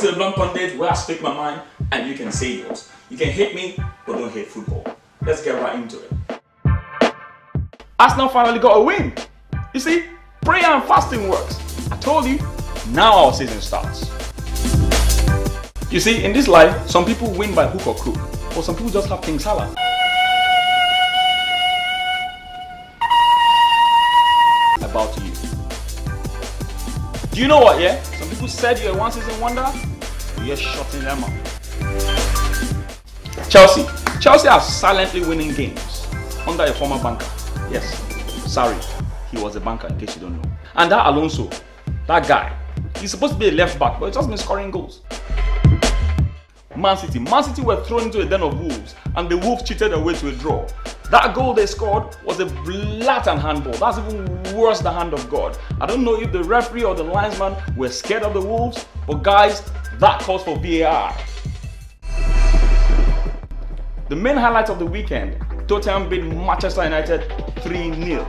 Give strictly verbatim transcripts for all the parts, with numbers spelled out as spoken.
to the Blunt Pundit, where I speak my mind and you can say yours. You can hate me, but don't hate football. Let's get right into it. Arsenal finally got a win. You see, prayer and fasting works. I told you, now our season starts. You see, in this life, some people win by hook or crook, or some people just have King Salah. About you. Do you know what, yeah? Some people said you're a one-season wonder, you're shutting them up. Chelsea. Chelsea are silently winning games under a former banker. Yes, sorry, he was a banker in case you don't know. And that Alonso, that guy, he's supposed to be a left-back, but he's just been scoring goals. Man City. Man City were thrown into a den of wolves and the wolves cheated their way to a draw. That goal they scored was a blatant handball. That's even worse than the hand of God. I don't know if the referee or the linesman were scared of the wolves, but guys, that calls for V A R. The main highlight of the weekend, Tottenham beat Manchester United three nil.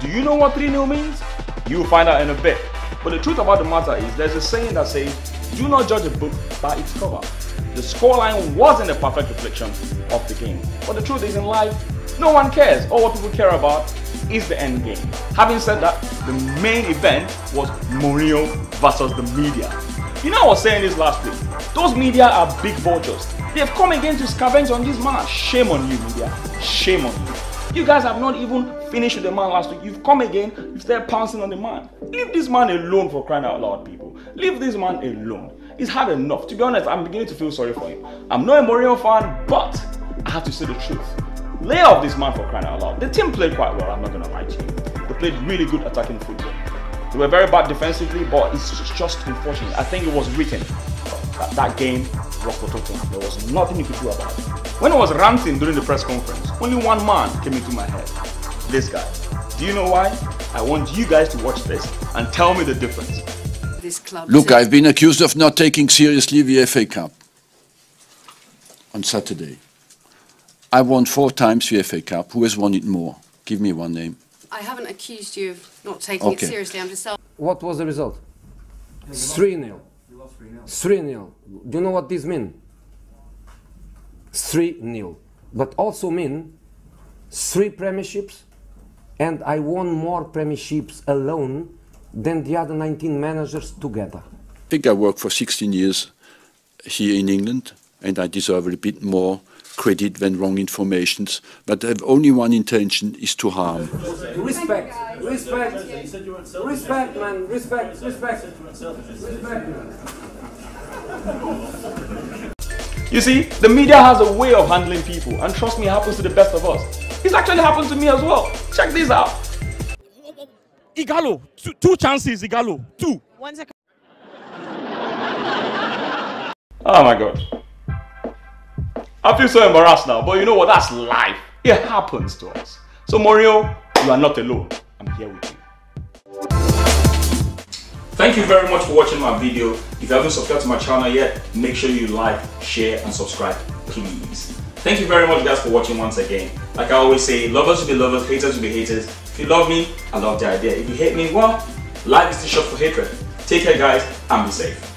Do you know what three nil means? You'll find out in a bit. But the truth about the matter is there's a saying that says, do not judge a book by its cover. The scoreline wasn't a perfect reflection of the game. But the truth is in life, no one cares. All what people care about is the end game. Having said that, the main event was Mourinho versus the media. You know, I was saying this last week. Those media are big vultures. They've come again to scavenge on this man. Shame on you, media. Shame on you. You guys have not even finished with the man last week. You've come again, you've started pouncing on the man. Leave this man alone, for crying out loud, people. Leave this man alone. He's had enough. To be honest, I'm beginning to feel sorry for him. I'm not a Mourinho fan, but I have to say the truth. Lay off this man, for crying out loud. The team played quite well, I'm not going to lie to you. They played really good attacking football. They were very bad defensively, but it's just unfortunate. I think it was written that that game was for Tottenham. There was nothing you could do about it. When I was ranting during the press conference, only one man came into my head. This guy. Do you know why? I want you guys to watch this and tell me the difference. This club. Look, I've been accused of not taking seriously the F A Cup on Saturday. I won four times the F A Cup. Who has won it more? Give me one name. I haven't accused you of not taking okay. it seriously. I'm just. What was the result? three nil. three nil. Do you know what this means? three nil. But also mean three premierships, and I won more premierships alone than the other nineteen managers together. I think I worked for sixteen years here in England, and I deserve a bit more credit than wrong informations, but I have only one intention, is to harm. Respect, respect, respect, man, respect, respect, respect, man. You see, the media has a way of handling people, and trust me, it happens to the best of us. It's actually happened to me as well. Check this out. Igalo, two, two chances, Igalo, two. One second. Oh my God. I feel so embarrassed now, but you know what, that's life. It happens to us. So Mourinho, you are not alone. I'm here with you. Thank you very much for watching my video. If you haven't subscribed to my channel yet, make sure you like, share and subscribe, please. Thank you very much guys for watching once again. Like I always say, lovers will be lovers, haters will be haters. If you love me, I love the idea. If you hate me, well, life is too short for hatred. Take care guys, and be safe.